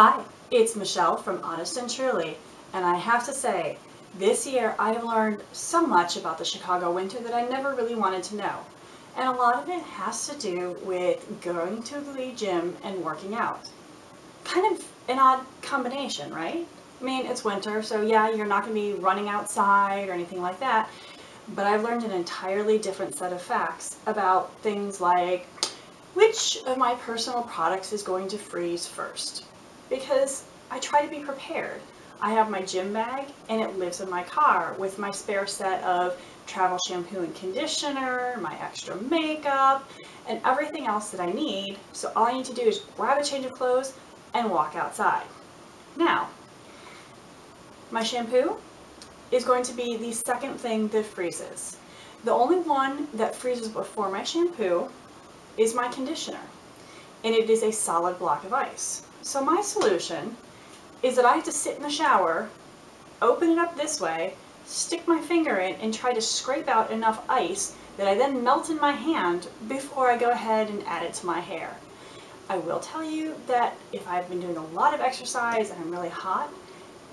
Hi, it's Michelle from Honest and Truly, and I have to say, this year I've learned so much about the Chicago winter that I never really wanted to know. And a lot of it has to do with going to the gym and working out. Kind of an odd combination, right? I mean, it's winter, so yeah, you're not going to be running outside or anything like that, but I've learned an entirely different set of facts about things like which of my personal products is going to freeze first. Because I try to be prepared. I have my gym bag and it lives in my car with my spare set of travel shampoo and conditioner, my extra makeup, and everything else that I need. So all I need to do is grab a change of clothes and walk outside. Now, my shampoo is going to be the second thing that freezes. The only one that freezes before my shampoo is my conditioner, and it is a solid block of ice. So my solution is that I have to sit in the shower, open it up this way, stick my finger in, and try to scrape out enough ice that I then melt in my hand before I go ahead and add it to my hair. I will tell you that if I've been doing a lot of exercise and I'm really hot,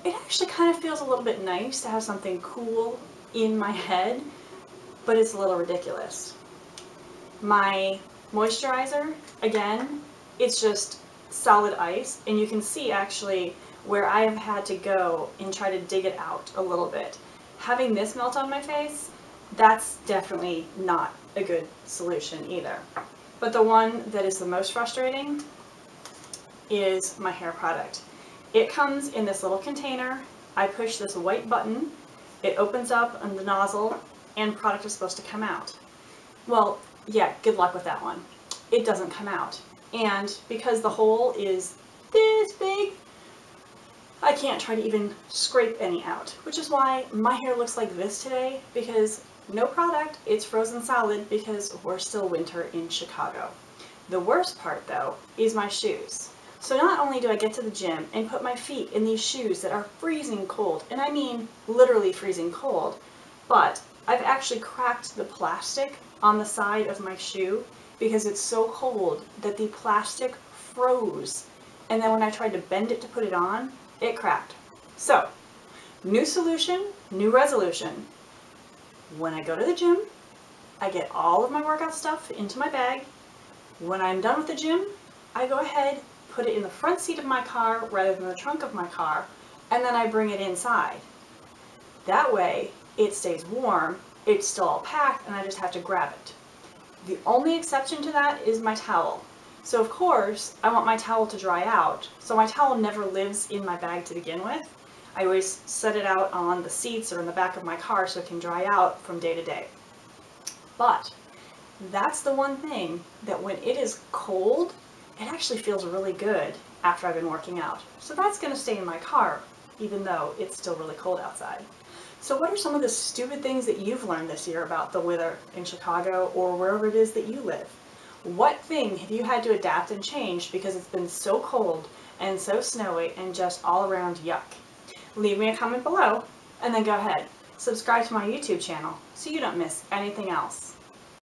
it actually kind of feels a little bit nice to have something cool in my head, but it's a little ridiculous. My moisturizer, again, it's just solid ice, and you can see actually where I have had to go and try to dig it out a little bit. Having this melt on my face, that's definitely not a good solution either. But the one that is the most frustrating is my hair product. It comes in this little container. I push this white button, it opens up on the nozzle, and product is supposed to come out. Well, yeah, good luck with that one. It doesn't come out. And because the hole is this big, I can't try to even scrape any out, which is why my hair looks like this today, because no product, it's frozen solid because we're still winter in Chicago. The worst part though is my shoes. So not only do I get to the gym and put my feet in these shoes that are freezing cold, and I mean literally freezing cold, but I've actually cracked the plastic on the side of my shoe because it's so cold that the plastic froze, and then when I tried to bend it to put it on, it cracked. So, new solution, new resolution. When I go to the gym, I get all of my workout stuff into my bag. When I'm done with the gym, I go ahead, put it in the front seat of my car rather than the trunk of my car, and then I bring it inside. That way, it stays warm, it's still all packed, and I just have to grab it. The only exception to that is my towel. So of course, I want my towel to dry out, so my towel never lives in my bag to begin with. I always set it out on the seats or in the back of my car so it can dry out from day to day. But that's the one thing that when it is cold, it actually feels really good after I've been working out. So that's going to stay in my car, even though it's still really cold outside. So what are some of the stupid things that you've learned this year about the weather in Chicago or wherever it is that you live? What thing have you had to adapt and change because it's been so cold and so snowy and just all around yuck? Leave me a comment below, and then go ahead, subscribe to my YouTube channel so you don't miss anything else.